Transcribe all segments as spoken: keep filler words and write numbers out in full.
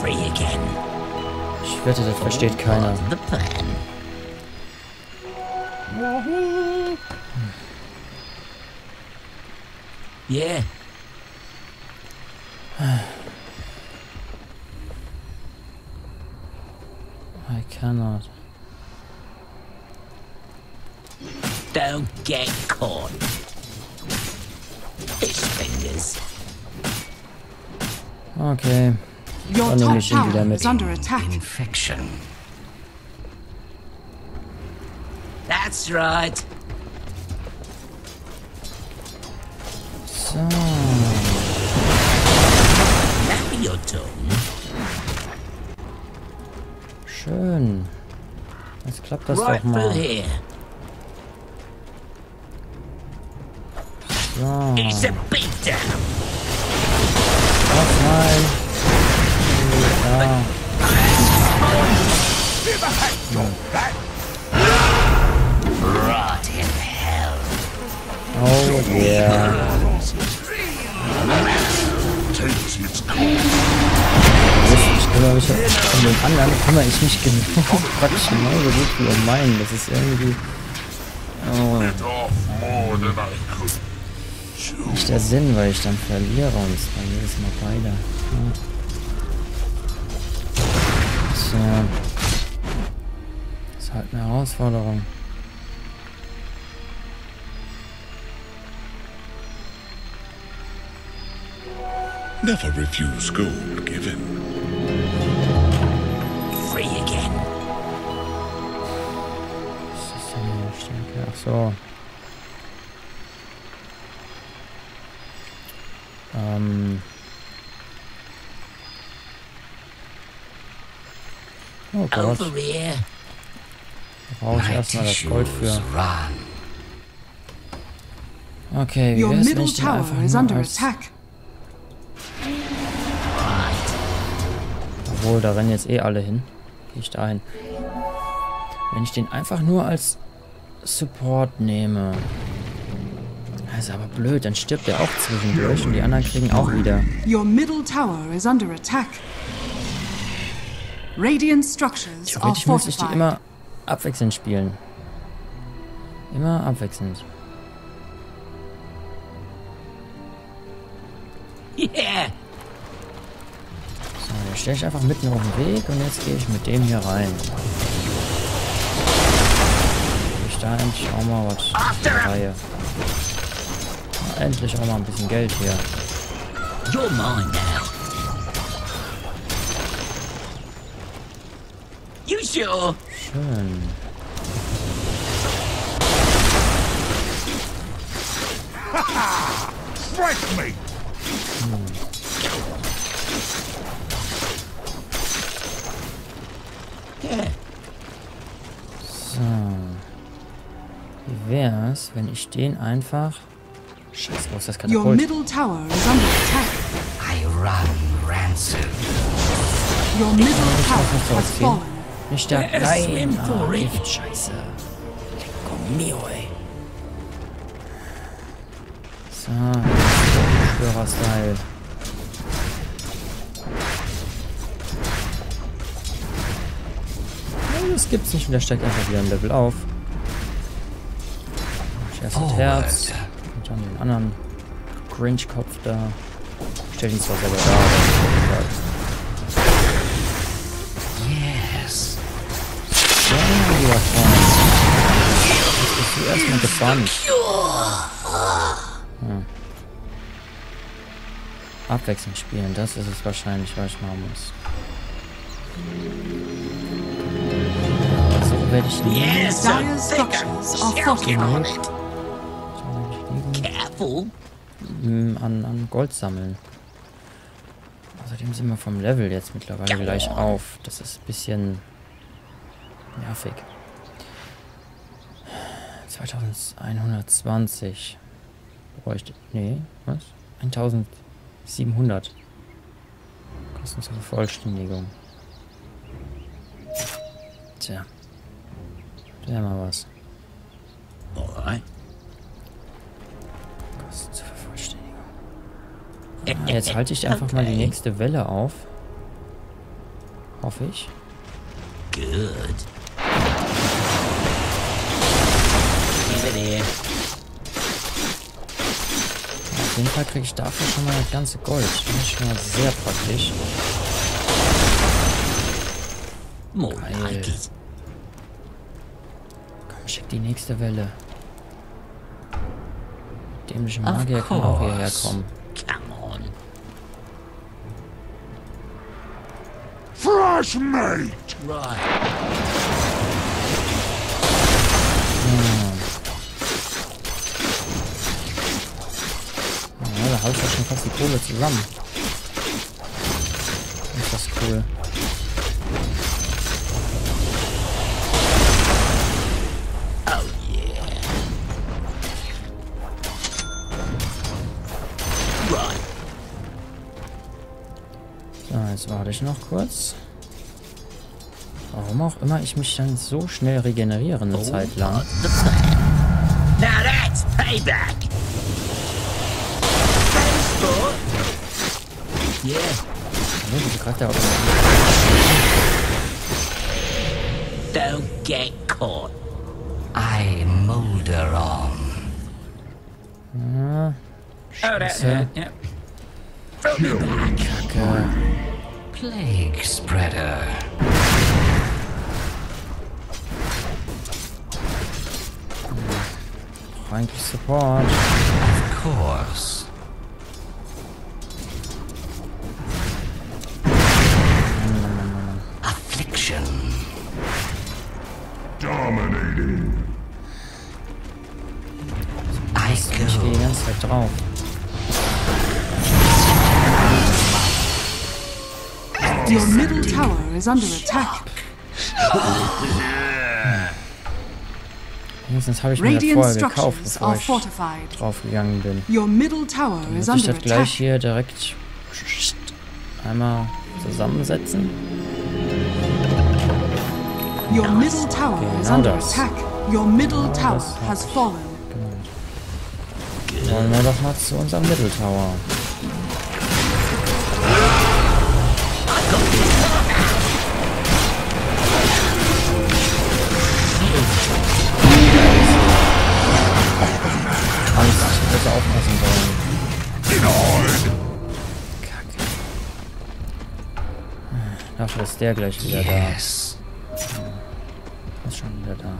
free again. Ich wette, das versteht keiner. Yeah. I cannot. Don't get caught. Fish fingers. Okay. Your top tower is under attack. Infection. That's right. So. Now your turn. Schön. Jetzt klappt das right doch mal. So. It's a beatdown. Ach nein. Ja. Oh yeah. Ich glaube, ich habe den anderen kümmere ich mich genau. Quatsch, genauso gut wie um meinen. Das ist irgendwie. Oh. Nicht der Sinn, weil ich dann verliere und es war jedes Mal beide. Ja. So. Das ist halt eine Herausforderung. Never refuse gold given. Free again. Was ist denn hier die Stärke? Ach so. Ähm. Oh Gott. Da brauche ich erstmal das Gold für. Okay, wie wär's, wenn ich den einfach nur als... Obwohl, da rennen jetzt eh alle hin. Gehe ich da hin. Wenn ich den einfach nur als Support nehme. Das ist aber blöd, dann stirbt er auch zwischendurch und die anderen kriegen auch wieder. Your middle tower is under attack. Radiant structures are fortified. Theoretisch muss ich die immer abwechselnd spielen. Immer abwechselnd. Yeah. So, dann stelle ich einfach mitten auf den Weg und jetzt gehe ich mit dem hier rein. Ich da endlich auch mal was in der Reihe. Na, endlich auch mal ein bisschen Geld hier. You're mine now. Sure. Schön. Strike me. Hm. Yeah. So. Wie wär's, wenn ich den einfach... Scheiß raus, das Katapult. Your middle tower is under attack. I run ransom. Your middle tower has fallen. Nicht der Kleine. Ah, Scheiße. Leco mio, ey. So. Führer-Style. Nein, das gibt's nicht. Und der steckt einfach wieder ein Level auf. Ich erst das Herz. Und dann den anderen Grinch-Kopf da. Ich stell ihn zwar selber da. Ich bin erstmal gefangen. Hm. Abwechselnd spielen, das ist es wahrscheinlich, was ich machen muss. So werde ich nie an, an Gold sammeln. Außerdem sind wir vom Level jetzt mittlerweile gleich auf. Das ist ein bisschen nervig. zweitausendeinhundertzwanzig. Bräuchte. Nee, was? eintausendsiebenhundert. Kosten zur Vervollständigung. Tja. Wäre mal was. Alright. Kosten zur Vervollständigung. Ah, jetzt halte ich einfach mal die nächste Welle auf. hoffe ich. Good. Easy. Auf jeden Fall kriege ich dafür schon mal das ganze Gold. Das ist schon mal sehr praktisch. Geil. Komm, schick die nächste Welle. Dämliche Magier kann auch hierher kommen. Fresh mate! Right. Hm. Ja, da halte ich ja schon fast die Kohle zusammen. Ist das cool. Jetzt warte ich noch kurz. Warum auch immer ich mich dann so schnell regeneriere eine oh, Zeit lang. Now that's payback. Yeah. Also, don't get caught. I molder on. Scheiße. Kacke. Plague spreader. Thank you, support. Of course. Mm. Affliction. Dominating. I go. Die ganze Zeit drauf. Your middle tower is under attack. Radiant structures are fortified. Your middle tower is under attack. Ich das gleich hier direkt einmal zusammensetzen. Your middle tower is under attack. Your middle tower has fallen. Wollen wir doch mal zu unserem Mitteltower. Besser aufpassen sollen. Kacke. Dafür ist der gleich wieder da. Ja, ist schon wieder da.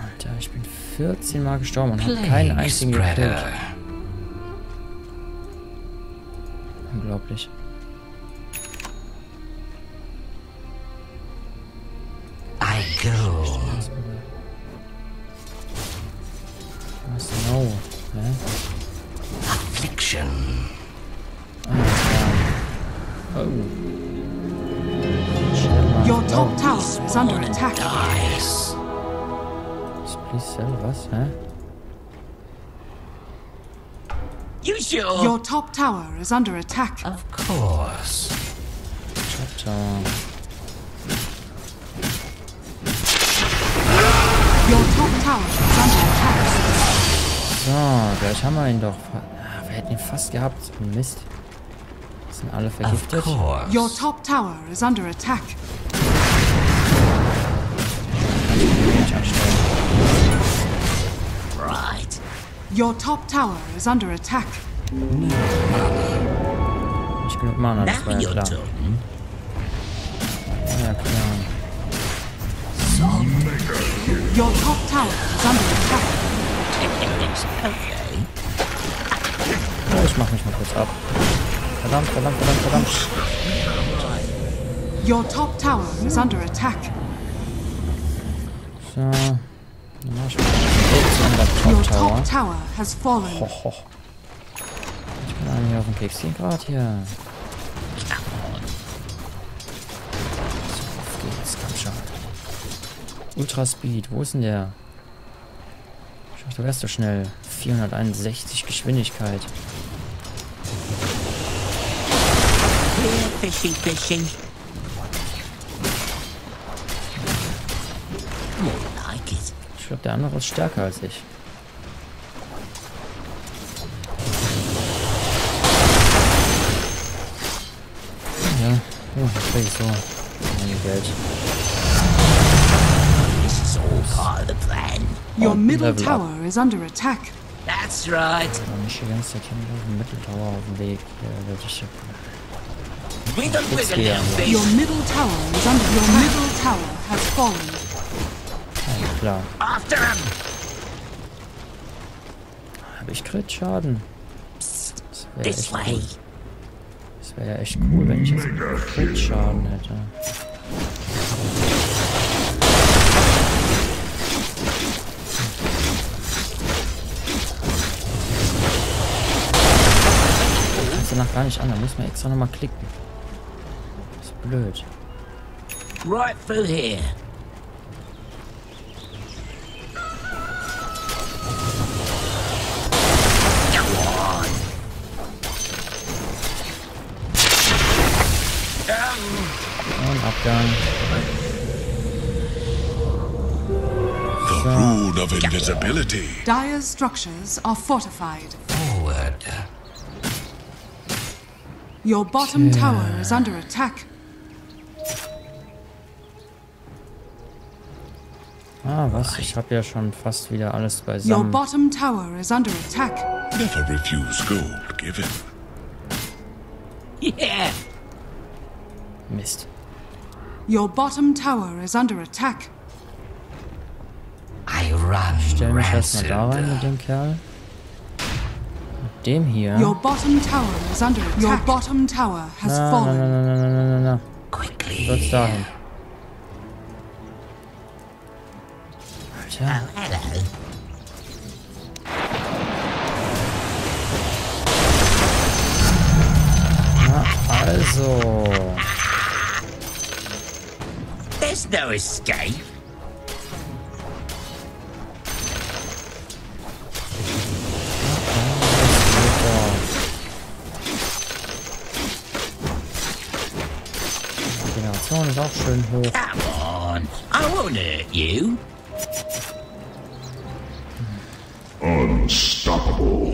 Alter, ich bin vierzehn Mal gestorben und habe keinen einzigen gekillt. Unglaublich. No. Ne? Affliction. Oh. Oh. Your top tower is under attack. Was, hä? You sure? Your top tower is under attack. Of course. Top tower. Your top tower is under attack. So, gleich haben wir ihn doch. Ah, wir hätten ihn fast gehabt. Mist. Sind alle vergiftet. Your top tower is under attack. Right. Your top tower is under attack. Nicht genug Mana, das war ja klar. Ja, klar. Your top tower is under attack. Okay. Oh, ich mach mich mal kurz ab. Verdammt, verdammt, verdammt, verdammt. Your top tower is under attack. So. Dann mach ich mal kurz ab. Your top tower has fallen. Ho, ho. Ich bin eigentlich hier auf dem Keks zehn Grad hier. So, auf geht's, komm schon. Ultra Speed, wo ist denn der? Du wärst so schnell. vierhunderteinundsechzig Geschwindigkeit. Fishing, fishing. Ich glaube, der andere ist stärker als ich. Oh, please, go on. There you go. This is all part of the plan. Your oh, middle tower up. is under attack. That's right. Middle tower of the register. We don't win the damn thing. Your middle tower is under your middle tower has fallen. Klar. After him. Habe ich Crit-Schaden? This way. Cool. Das wäre ja echt cool, wenn ich jetzt einen Crit-Schaden hätte. Das kannst du noch gar nicht an, da muss man extra nochmal klicken. Das ist blöd. Right through here. Abgang. The rune of invisibility. Dire's structures are fortified. Forward. Your bottom yeah. tower is under attack. Ah, was? Ich habe ja schon fast wieder alles beisammen. Your bottom tower is under attack. Never refuse gold given. Yeah. Mist. Your bottom tower is under attack. I run. Stell mich erstmal da rein mit dem Kerl. Mit dem hier. Your bottom tower is under attack. Your bottom tower has na, fallen. Na, na, na, na, na, na. Quickly. Wird's dahin. Tja. Oh, hello. Na, also. There's no escape. Come on, I won't hurt you. Unstoppable.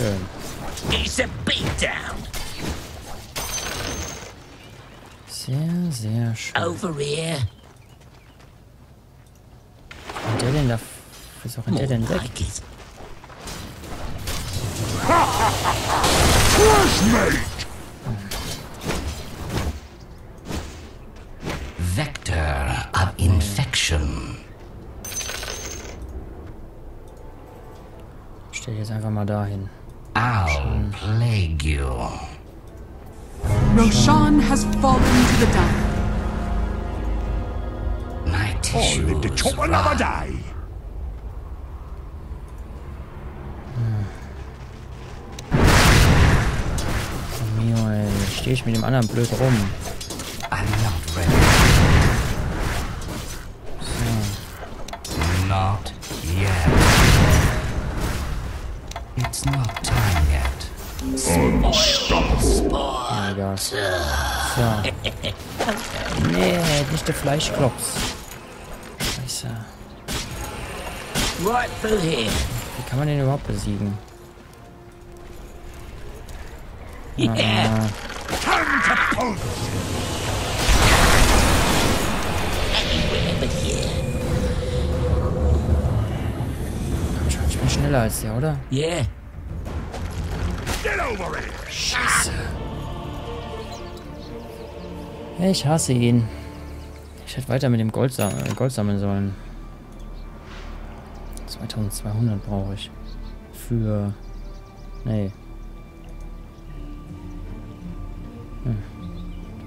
Yeah. It's a beatdown. Sehr, sehr schön. Over here. Und der denn da? Ist auch der denn weg? Vector of infection. Stell jetzt einfach mal dahin. I'll plague you. Roshan has fallen to the dark. My tissues run. Mio, ey, stehe ich mit dem anderen blöd rum. I'm not ready. So. Not yet. It's not time yet. Unstoppable. Oh Gott. So. Nee, nicht der Fleischklops. Scheiße. Wie kann man den überhaupt besiegen? Yeah. Ah. Schneller als der, oder? Yeah. Scheiße. Ich hasse ihn. Ich hätte weiter mit dem Gold, sam Gold sammeln sollen. zweitausendzweihundert brauche ich. Für... Nee. Hm.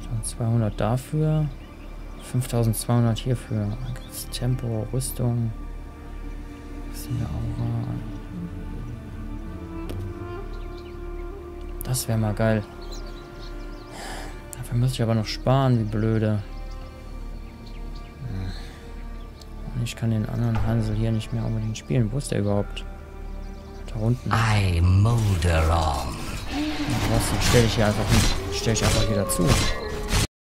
zweitausendzweihundert dafür. fünftausendzweihundert hierfür. Tempo, Rüstung. Das wäre mal geil. Dafür müsste ich aber noch sparen, wie blöde. Und ich kann den anderen Hansel hier nicht mehr unbedingt spielen. Wo ist der überhaupt? Da unten. I molder on. Stell ich hier einfach hin. Stell ich einfach hier dazu.